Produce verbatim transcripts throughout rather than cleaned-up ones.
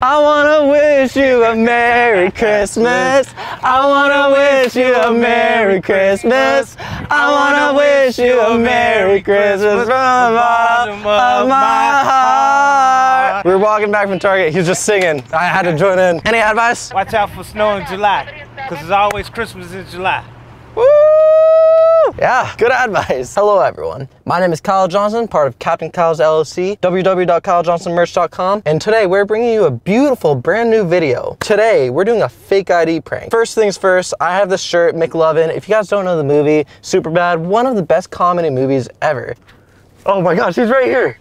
I wanna wish you a Merry Christmas. I wanna wish you a Merry Christmas. I wanna wish you a Merry Christmas from the bottom of my heart. We were walking back from Target, he was just singing. I had to join in. Any advice? Watch out for snow in July, because there's always Christmas in July. Woo! Yeah, good advice. Hello, everyone. My name is Kyle Johnson, part of Captain Kyle's L L C, w w w dot Kyle Johnson merch dot com, and today we're bringing you a beautiful brand new video. Today, we're doing a fake I D prank. First things first, I have this shirt, McLovin. If you guys don't know the movie, Superbad, one of the best comedy movies ever. Oh my gosh, he's right here.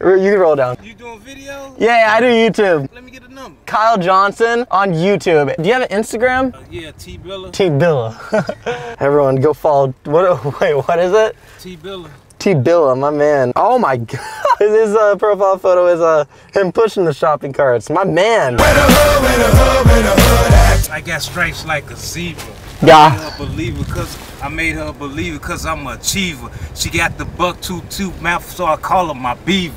You can roll down. You doing video? Yeah, I do YouTube. Let me get a number. Kyle Johnson on YouTube. Do you have an Instagram? Uh, yeah, T-Billa. T-Billa. Everyone go follow. What? Wait, what is it? T-Billa. T-Billa, my man. Oh my God. His uh, profile photo is uh, him pushing the shopping carts. My man. I got stripes like a zebra. Yeah. I made her a believer because I made her a believer because I'm an achiever. She got the buck tooth tooth mouth, so I call her my beaver.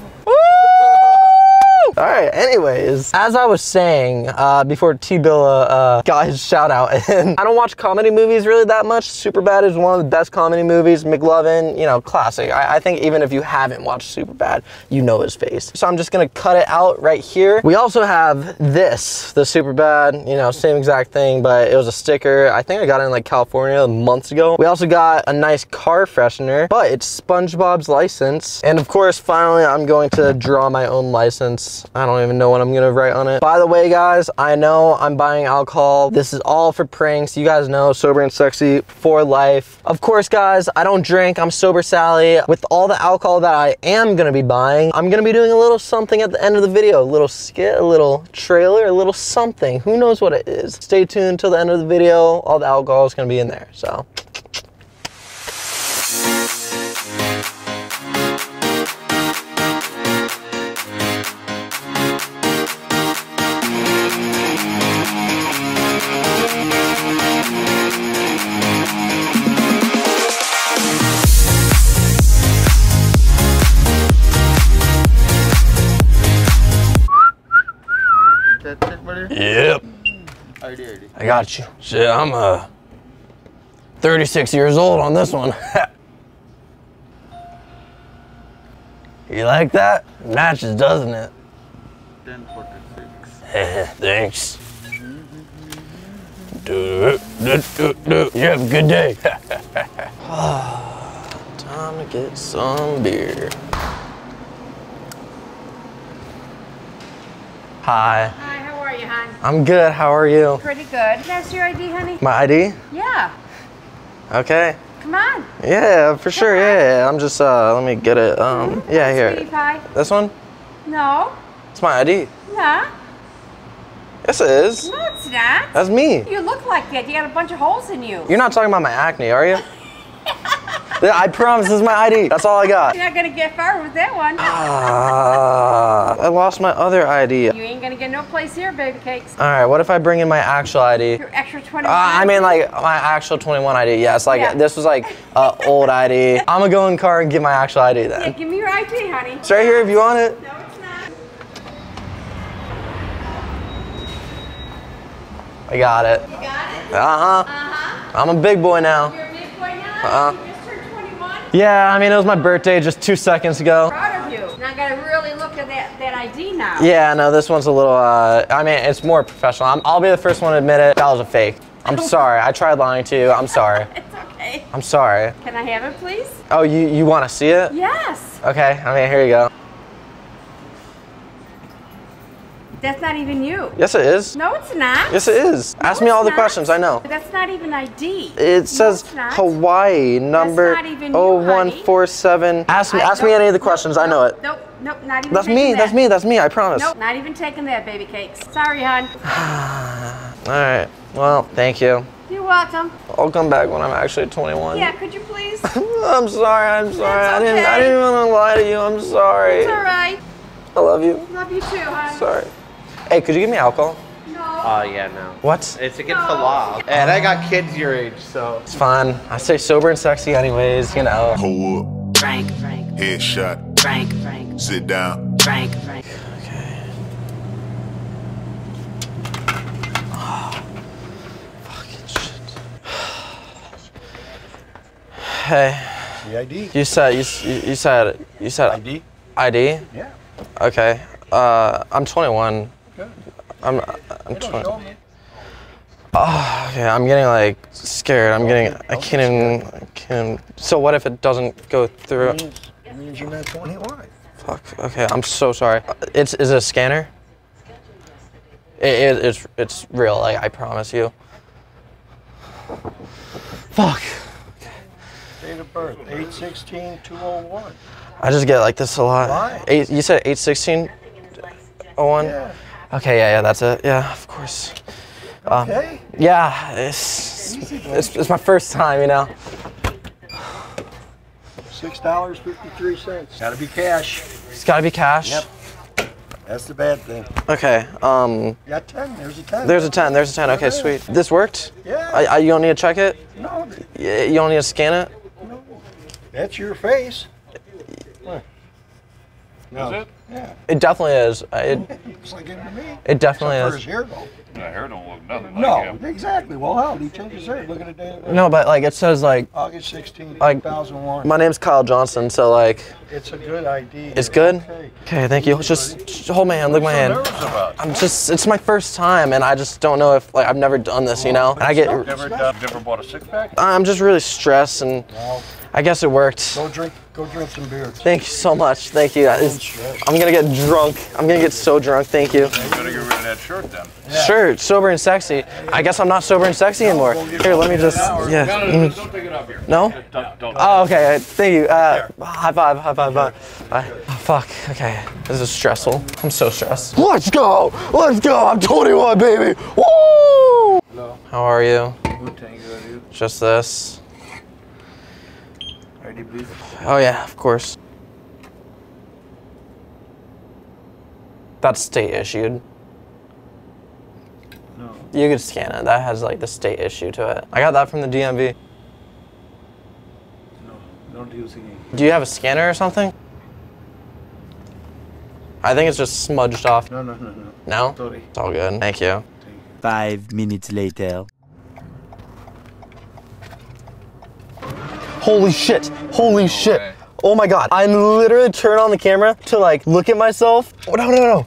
All right, anyways, as I was saying uh, before T-Billa uh, got his shout out in, I don't watch comedy movies really that much. Superbad is one of the best comedy movies. McLovin, you know, classic. I, I think even if you haven't watched Superbad, you know his face. So I'm just gonna cut it out right here. We also have this, the Superbad, you know, same exact thing, but it was a sticker. I think I got it in like California months ago. We also got a nice car freshener, but it's SpongeBob's license. And of course, finally, I'm going to draw my own license. I don't even know what I'm gonna write on it. By the way, guys, I know I'm buying alcohol. This is all for pranks. You guys know, sober and sexy for life. Of course, guys, I don't drink. I'm Sober Sally. With all the alcohol that I am gonna be buying, I'm gonna be doing a little something at the end of the video. A little skit, a little trailer, a little something. Who knows what it is? Stay tuned till the end of the video. All the alcohol is gonna be in there, so. Yep. Alrighty, alrighty. I got you. Shit, I'm uh, thirty-six years old on this one. You like that? Matches, doesn't it? ten forty-six. Thanks. Do, do, do, do. You have a good day. Time to get some beer. Hi. Hi, how are you, hon? I'm good, how are you? Pretty good. That's your I D, honey? My I D? Yeah. Okay. Come on. Yeah, for sure, yeah, yeah. I'm just, uh, let me get it. Um, mm-hmm. Yeah, here. Sweetie pie. This one? No. It's my I D. Yeah. Yes, it is. No, it's not. That's me. You look like that. You got a bunch of holes in you. You're not talking about my acne, are you? I promise, this is my I D. That's all I got. You're not gonna get far with that one. Ah, I lost my other I D. You ain't gonna get no place here, baby cakes. All right, what if I bring in my actual I D? Your actual twenty-one? Uh, I mean, like, my actual twenty-one I D. Yes, like, yeah. This was, like, uh, old I D. I'm gonna go in the car and get my actual I D then. Yeah, give me your I D, honey. It's right here if you want it. No, it's not. I got it. You got it? Uh-huh. Uh-huh. I'm a big boy now. You're a big boy now? Uh-huh. Yeah, I mean, it was my birthday just two seconds ago. Proud of you. And I gotta really look at that, that I D now. Yeah, no, this one's a little, uh, I mean, it's more professional. I'm, I'll be the first one to admit it. That was a fake. I'm sorry. I tried lying to you. I'm sorry. It's okay. I'm sorry. Can I have it, please? Oh, you, you want to see it? Yes. Okay, I mean, here you go. That's not even you. Yes, it is. No, it's not. Yes, it is. No, ask me all the not. Questions. I know. But that's not even I D. It no, says Hawaii number oh one four seven. Ask me. I ask me any of the questions. Nope, I know it. Nope. Nope. Not even. That's me. That. That's me. That's me. I promise. Nope. Not even taking that, baby cakes. Sorry, hon. All right. Well, thank you. You're welcome. I'll come back when I'm actually twenty-one. Yeah. Could you please? I'm sorry. I'm sorry. That's I didn't. Okay. I didn't even want to lie to you. I'm sorry. It's all right. I love you. Love you too, hon. Sorry. Hey, could you give me alcohol? No. Oh, uh, yeah, no. What? It's against no. the law. And I got kids your age, so. It's fine. I stay sober and sexy anyways, you know. Hold up. Frank, Frank. Headshot. Frank, Frank. Sit down. Frank, Frank. Okay. Okay. The I D. You said you you said you said I D. I D. Yeah. Okay. Uh, I'm twenty-one. Okay. I'm I'm twenty. Oh, okay. I'm getting like scared. I'm getting. I can't even. I can't. So what if it doesn't go through? It means, it means you're not twenty-one. Fuck. Okay. I'm so sorry. It's is it a scanner? It, it, it's it's real. Like I promise you. Fuck. Date of birth, eight sixteen two oh one. I just get like this a lot. Why? Eight, you said eight sixteen oh one? Yeah. Okay, yeah, yeah, that's it. Yeah, of course. Um, okay. Yeah, it's, Easy, it's, it's my first time, you know. six dollars and fifty-three cents. Gotta be cash. It's gotta be cash? Yep. That's the bad thing. Okay. Um, yeah, ten. There's a ten. There's a ten. There's a ten. Okay, sweet. This worked? Yeah. I, I, you don't need to check it? No. You don't need to scan it? No. That's your face. No. Is it? Yeah. It definitely is. It, it's like it to me. It definitely is. His hair, though. My hair don't look nothing like him. No, exactly. Well, how did he change his hair? Look at the day. No, but like it says like August sixteenth two thousand one. My name's Kyle Johnson, so like. It's a good I D. It's good? Okay, okay, thank you. Just, just hold my hand, look at my hand. I'm just, it's my first time and I just don't know if, like, I've never done this, you know? And I get. Never done, never bought a six pack? I'm just really stressed and I guess it worked. Go drink, go drink some beer. Thank you so much, thank you. I'm gonna get drunk. I'm gonna get so drunk, thank you. You better get rid of that shirt then. Sure, sober and sexy. I guess I'm not sober and sexy anymore. Here, let me just, yeah. No, don't pick it up here. No? Oh, okay, thank you. Uh, high five, high five. Bye, bye. Bye. Oh, fuck, okay, this is stressful. I'm so stressed. Let's go, let's go, I'm twenty-one, baby, woo! Hello. How are you? you? Just this. R D B. Oh yeah, of course. That's state issued. No. You could scan it, that has like the state issue to it. I got that from the D M V. Don't use it. Do you have a scanner or something? I think it's just smudged off. No, no, no, no. No? Sorry. It's all good. Thank you. Thank you. Five minutes later. Holy shit. Holy no shit. Way. Oh my God. I literally turn on the camera to like look at myself. Oh, no, no, no.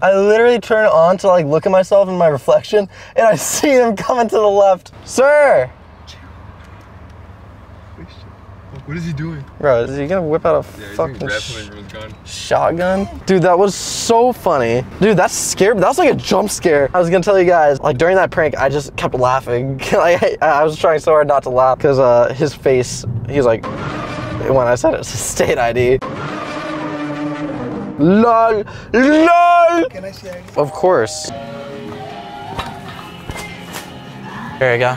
I literally turn it on to like look at myself in my reflection and I see him coming to the left. Sir. What is he doing? Bro, is he gonna whip out a yeah, fucking sh gun. shotgun? Dude, that was so funny. Dude, that's scary. That was like a jump scare. I was gonna tell you guys, like during that prank, I just kept laughing. Like, I, I was trying so hard not to laugh because uh, his face, he was like, when I said it, it's a state I D. LOL, LOL! Can I see I D? Of course. There you go.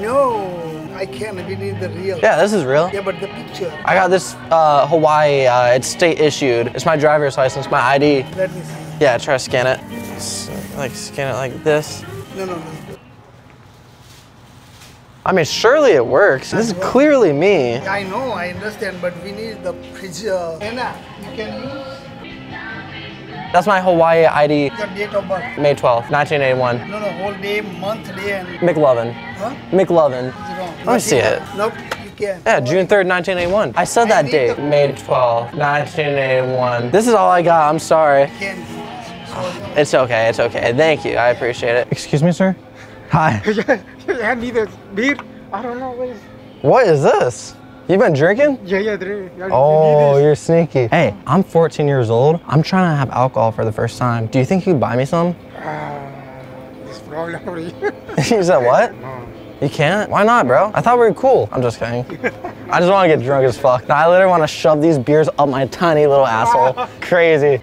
No. I can't believe the real. Yeah, this is real. Yeah, but the picture. I got this uh, Hawaii, uh, it's state issued. It's my driver's license, my I D. Let me see. Yeah, try to scan it. S like, scan it like this. No, no, no. I mean, surely it works. This is clearly me. I know, I understand, but we need the picture. Anna, you can use. That's my Hawaii I D. Your date of birth? May twelfth nineteen eighty-one. No, no, whole day, month, day, and. McLovin. Huh? McLovin. Let me see it. Nope, you can't. Yeah, June third nineteen eighty-one. I said that date. May twelfth nineteen eighty-one. This is all I got, I'm sorry. It's okay, it's okay. Thank you, I appreciate it. Excuse me, sir? Hi. I need a beer. I don't know what is. What is this? You've been drinking? Yeah, yeah, drink. Oh, you're sneaky. Hey, I'm fourteen years old. I'm trying to have alcohol for the first time. Do you think you could buy me some? You said what? No. You can't? Why not, bro? I thought we were cool. I'm just kidding. I just want to get drunk as fuck. I literally want to shove these beers up my tiny little asshole. Crazy.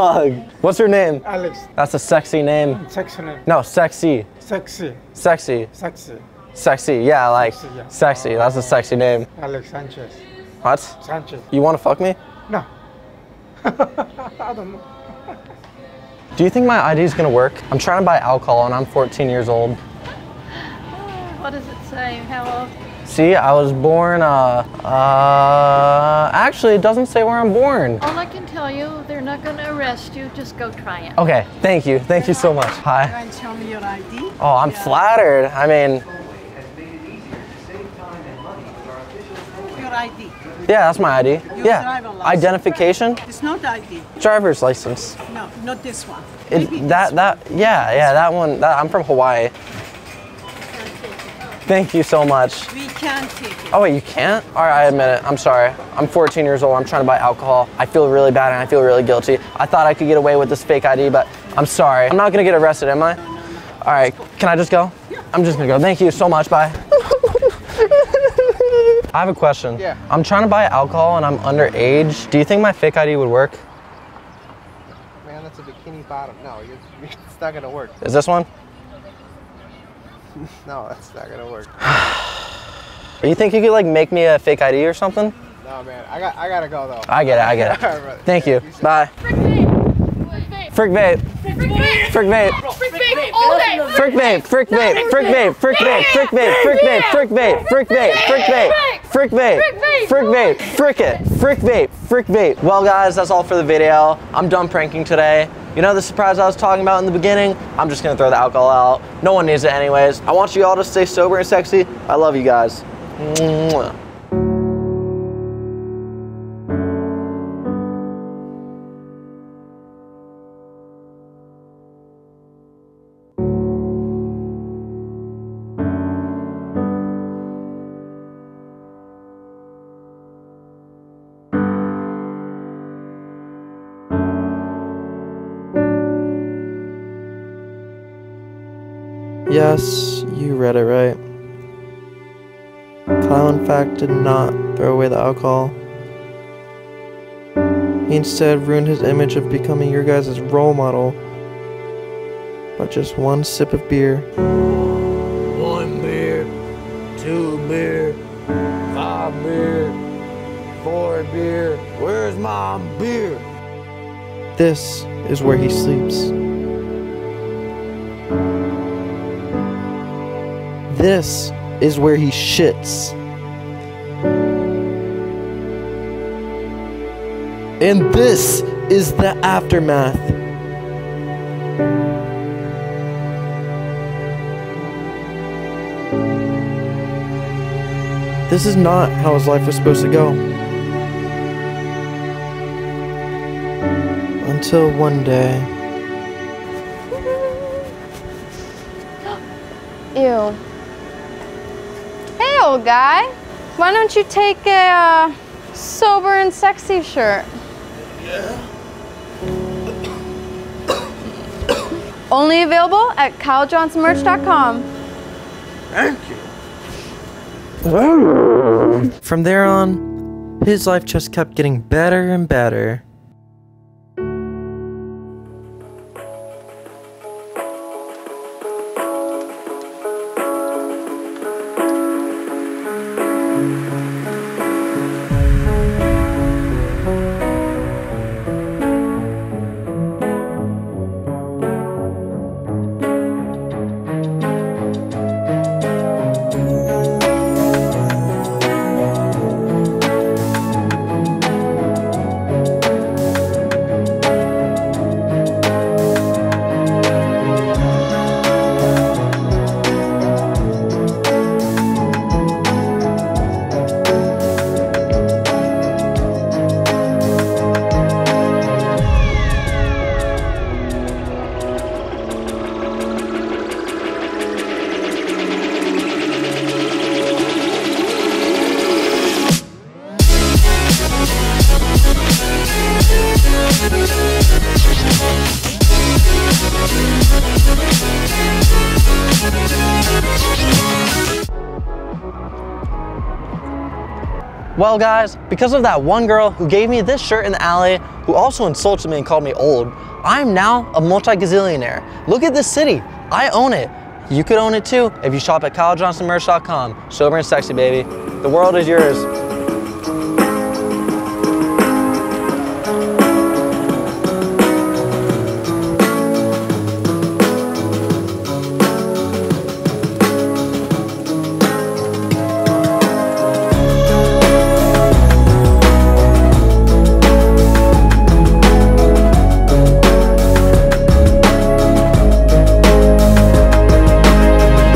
Hug. What's your name? Alex. That's a sexy name. Sexy name. No, sexy. Sexy. Sexy. Sexy. Sexy, yeah, like sexy. Yeah. Sexy. That's a sexy name. Alex Sanchez. What? Sanchez. You want to fuck me? No. I don't know. Do you think my I D is gonna work? I'm trying to buy alcohol and I'm fourteen years old. What does it say? How old? See, I was born, uh, uh, actually it doesn't say where I'm born. All I can tell you, they're not gonna arrest you, just go try it. Okay, thank you, thank you so much. Hi. You guys tell me your I D? Oh, I'm yeah. flattered, I mean. Your I D? Yeah, that's my I D. Your yeah. Identification? It's not I D. Driver's license. No, not this one. It, that, that, one. yeah, yeah, that one, that, I'm from Hawaii. Thank you so much. We can't take it. Oh wait, you can't? All right, I admit it. I'm sorry. I'm fourteen years old. I'm trying to buy alcohol. I feel really bad and I feel really guilty. I thought I could get away with this fake I D, but I'm sorry. I'm not gonna get arrested, am I? No, no, no. All right, can I just go? Yeah. I'm just gonna go. Thank you so much, bye. I have a question. Yeah. I'm trying to buy alcohol and I'm underage. Do you think my fake I D would work? Man, that's a bikini bottom. No, it's not gonna work. Is this one? No, that's not gonna work. You think you could like make me a fake I D or something? No, man, I got, I gotta go though. I get it, I get it. All right, brother. Thank you. you. Bye. Frick vape. Frick vape. Frick vape. Frick vape. All day. Frick vape. Frick vape. Frick vape. Frick vape. Frick vape. Frick vape. Frick vape. Frick vape. Frick vape. Frick vape. Frick vape. Frick it. Frick vape. Frick vape. Well, guys, that's all for the video. I'm done pranking today. You know the surprise I was talking about in the beginning? I'm just gonna throw the alcohol out. No one needs it anyways. I want you all to stay sober and sexy. I love you guys. Mwah. Yes, you read it right. Kyle, in fact, did not throw away the alcohol. He instead ruined his image of becoming your guys' role model by just one sip of beer. One beer, two beer, five beer, four beer. Where's my beer? This is where he sleeps. This is where he shits. And this is the aftermath. This is not how his life was supposed to go. Until one day. Ew. Old guy, why don't you take a uh, sober and sexy shirt? Yeah. Only available at Kyle Johnson Merch dot com. Thank you. From there on, his life just kept getting better and better. Well guys, because of that one girl who gave me this shirt in the alley, who also insulted me and called me old, I'm now a multi-gazillionaire. Look at this city, I own it. You could own it too if you shop at Kyle Johnson Merch dot com. Sober and sexy, baby. The world is yours.